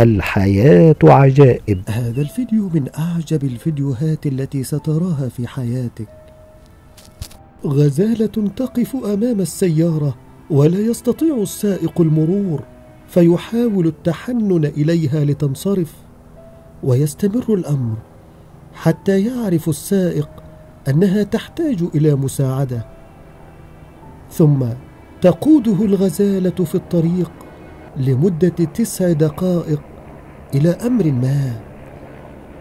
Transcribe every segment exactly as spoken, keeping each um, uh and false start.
الحياة عجائب. هذا الفيديو من أعجب الفيديوهات التي ستراها في حياتك. غزالة تقف أمام السيارة ولا يستطيع السائق المرور، فيحاول التحنن إليها لتنصرف، ويستمر الأمر حتى يعرف السائق أنها تحتاج إلى مساعدة، ثم تقوده الغزالة في الطريق لمدة تسع دقائق إلى أمر ما.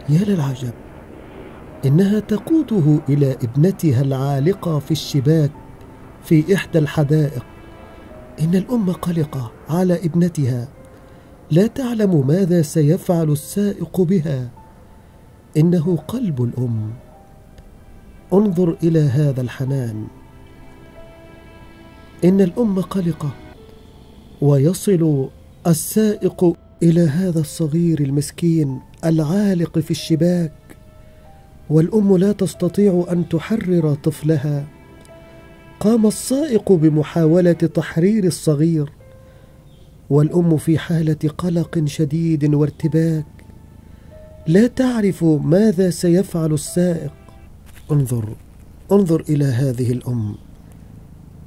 يا للعجب، إنها تقوده إلى ابنتها العالقة في الشباك في إحدى الحدائق. إن الأم قلقة على ابنتها، لا تعلم ماذا سيفعل السائق بها. إنه قلب الأم. انظر إلى هذا الحنان. إن الأم قلقة، ويصل السائق إلى هذا الصغير المسكين العالق في الشباك، والأم لا تستطيع أن تحرر طفلها. قام السائق بمحاولة تحرير الصغير، والأم في حالة قلق شديد وارتباك، لا تعرف ماذا سيفعل السائق. انظر انظر إلى هذه الأم،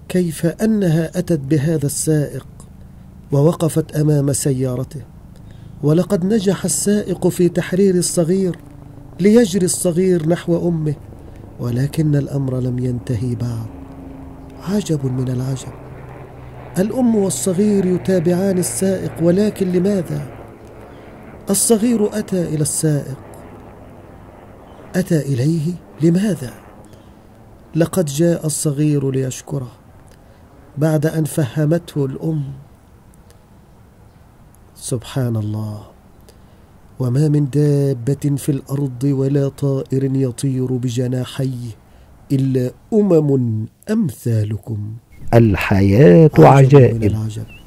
كيف أنها أتت بهذا السائق ووقفت أمام سيارته. ولقد نجح السائق في تحرير الصغير ليجري الصغير نحو أمه، ولكن الأمر لم ينتهي بعد. عجب من العجب، الأم والصغير يتابعان السائق، ولكن لماذا؟ الصغير أتى إلى السائق، أتى إليه لماذا؟ لقد جاء الصغير ليشكره بعد أن فهمته الأم. سبحان الله، وما من دابة في الأرض ولا طائر يطير بجناحيه إلا أمم أمثالكم. الحياة عجائب.